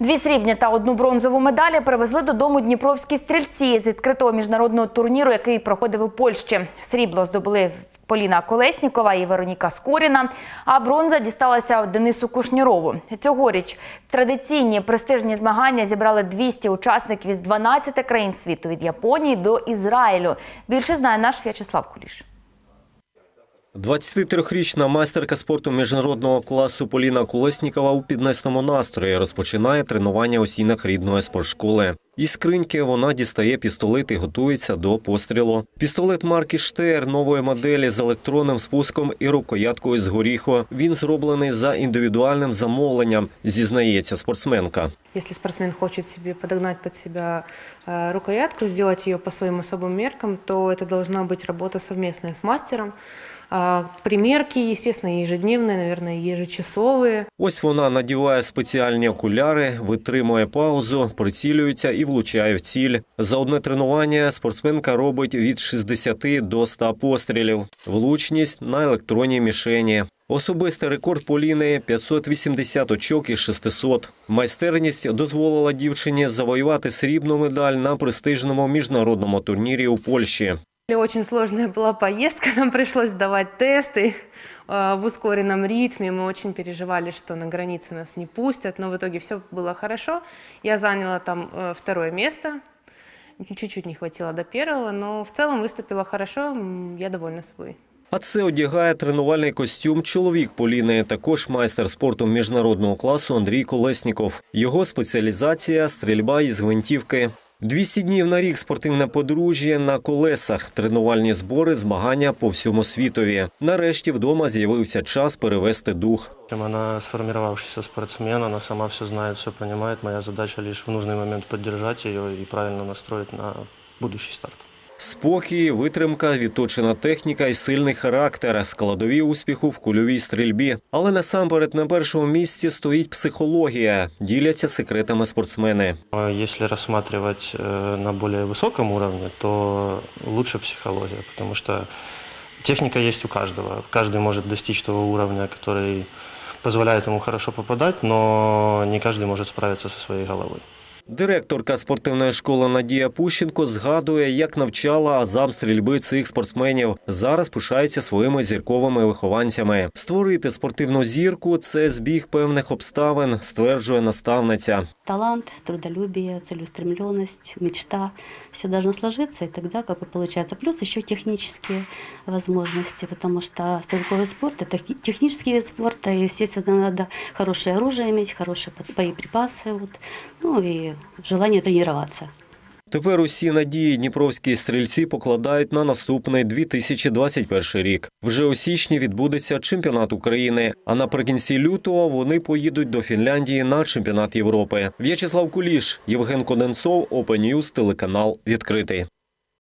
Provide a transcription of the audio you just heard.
Дві срібні та одну бронзову медалі привезли додому дніпровські стрільці з відкритого міжнародного турніру, який проходив у Польщі. Срібло здобули Поліна Колеснікова і Вероніка Скоріна, а бронза дісталася Денису Кушнірову. Цьогоріч традиційні престижні змагання зібрали 200 учасників із 12 країн світу – від Японії до Ізраїлю. Більше знає наш В'ячеслав Куліш. 23-річна майстерка спорту міжнародного класу Поліна Колеснікова у піднесеному настрої розпочинає тренування у стінах рідної спортшколи. Із скриньки вона дістає пістолет і готується до пострілу. Пістолет марки «Штеєр» нової моделі з електронним спуском і рукояткою з горіху. Він зроблений за індивідуальним замовленням, зізнається спортсменка. Якщо спортсмен хоче підігнати під себе рукоятку, зробити її по своїм особливим міркам, то це має бути робота спільна з майстером. Примірки, звісно, щоденні, мабуть, ежечасові. Ось вона надіває спеціальні окуляри, витримує паузу, прицілюється і влучає в ціль. За одне тренування спортсменка робить від 60 до 100 пострілів. Влучність на електронній мішені. Особистий рекорд Поліни – 580 очок із 600. Майстерність дозволила дівчині завоювати срібну медаль на престижному міжнародному турнірі у Польщі. Очень сложная была поездка, нам пришлось сдавать тесты в ускоренном ритме. Мы очень переживали, что на границе нас не пустят, но в итоге все было хорошо. Я заняла там 2-е место, чуть-чуть не хватило до 1-го, но в целом выступила хорошо, я довольна собой. А це одягає тренувальний костюм чоловік Поліни, також майстер спорту міжнародного класу Андрій Колесніков. Його спеціалізація – стрільба із гвинтівки. 200 днів на рік спортивне подружжя на колесах, тренувальні збори, змагання по всьому світові. Нарешті вдома з'явився час перевести дух. Вона сформувавшийся спортсмен, вона сама все знає, все розуміє. Моя задача лише в потрібний момент підтримати її і правильно настроїти на майбутній старт. Спокій, витримка, відточена техніка і сильний характер – складові успіху в кульовій стрільбі. Але насамперед на першому місці стоїть психологія, діляться секретами спортсмени. Якщо розглядати на більш високому рівні, то краще психологія, тому що техніка є у кожного. Кожен може досягти того рівня, який дозволяє йому добре потрапити, але не кожен може справитися зі своєю головою. Директорка спортивної школи Надія Пущенко згадує, як навчала азам стрільби цих спортсменів. Зараз пишається своїми зірковими вихованцями. Створити спортивну зірку – це збіг певних обставин, стверджує наставниця. Талант, трудолюбие, целеустремленность, мечта – все должно сложиться, і тоді, як виходить. Плюс ще технічні можливості, тому що стрільковий спорт – це технічний вид спорту, і, звісно, треба хороше оружие мати, хороші боєприпаси, ну і желання тренуватися. Тепер усі надії дніпровські стрільці покладають на наступний 2021 рік. Вже у січні відбудеться чемпіонат України, а наприкінці лютого вони поїдуть до Фінляндії на чемпіонат Європи. В'ячеслав Куліш, Євген Коденцов, Open News, телеканал «Відкритий».